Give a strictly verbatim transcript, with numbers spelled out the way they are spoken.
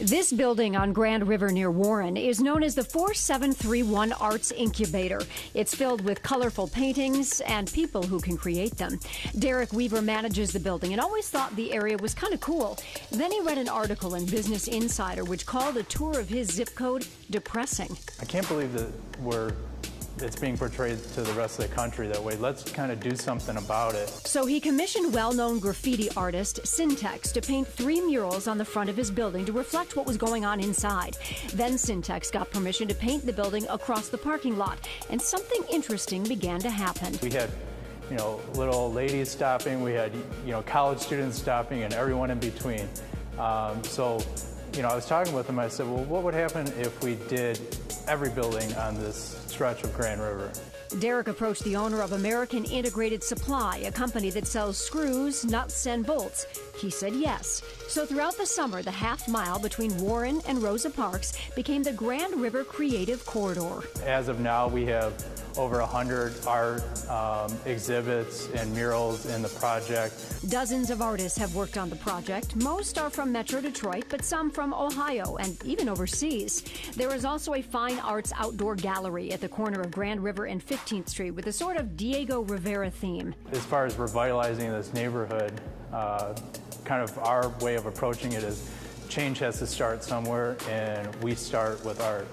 This building on Grand River near Warren is known as the four seven three one Arts Incubator. It's filled with colorful paintings and people who can create them. Derek Weaver manages the building and always thought the area was kind of cool. Then he read an article in Business Insider which called a tour of his zip code depressing. I can't believe that we're it's being portrayed to the rest of the country that way. Let's kind of do something about it. So he commissioned well-known graffiti artist Sintex to paint three murals on the front of his building to reflect what was going on inside. Then Sintex got permission to paint the building across the parking lot, and something interesting began to happen. We had, you know, little old ladies stopping, we had, you know, college students stopping, and everyone in between. Um, so, you know, I was talking with him, I said, well, what would happen if we did every building on this stretch of Grand River? Derek approached the owner of American Integrated Supply, a company that sells screws, nuts, and bolts. He said yes. So throughout the summer, the half mile between Warren and Rosa Parks became the Grand River Creative Corridor. As of now, we have over one hundred art um, exhibits and murals in the project. Dozens of artists have worked on the project. Most are from Metro Detroit, but some from Ohio and even overseas. There is also a fine arts outdoor gallery at the corner of Grand River and fifteenth Street with a sort of Diego Rivera theme. As far as revitalizing this neighborhood, uh, kind of our way of approaching it is change has to start somewhere, and we start with art.